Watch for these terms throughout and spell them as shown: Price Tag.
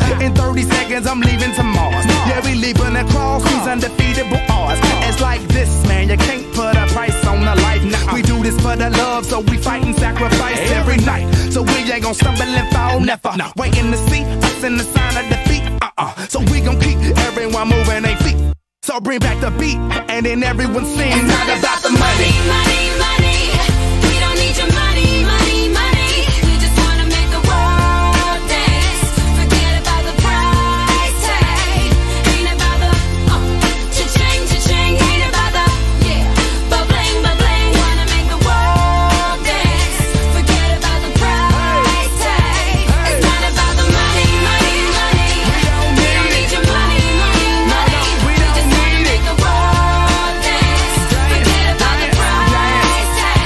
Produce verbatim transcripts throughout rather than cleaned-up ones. within thirty seconds, I'm leaving to Mars. Yeah, we leaping across these undefeatable odds. It's like this, man, you can't put a price on a life. Now we do this for the love, so we fight and sacrifice every night. So we ain't gon' stumble and fall, never. Waiting to see us in the sign of defeat. Uh-uh. So we gon' keep everyone moving their feet. So bring back the beat, and then everyone sings. It's not about the money, money, money. We don't need your money, money, money. We just wanna make the world dance. Forget about the price tag. Ain't about the oh, cha-ching, cha-ching. Ain't about the yeah, ba-bling, ba-bling. Wanna make the world dance. Forget about the price tag. It's not about the money, money, money. We don't need, we don't need your money, money, money. No, no, we, we don't just wanna it. Make the world dance. Forget about the price tag.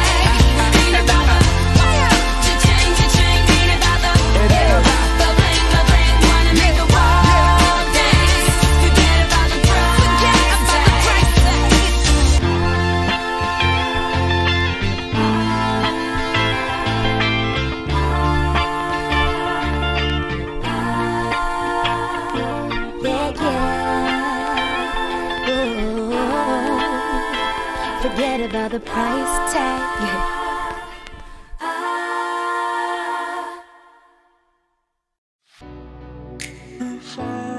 Ain't about the cha-ching, cha-ching. Ain't about the yeah, ba-bling, ba-bling. Wanna make the world dance. Forget about the price tag. Yeah, yeah. Ooh. Forget about the price tag. Yeah. Ah.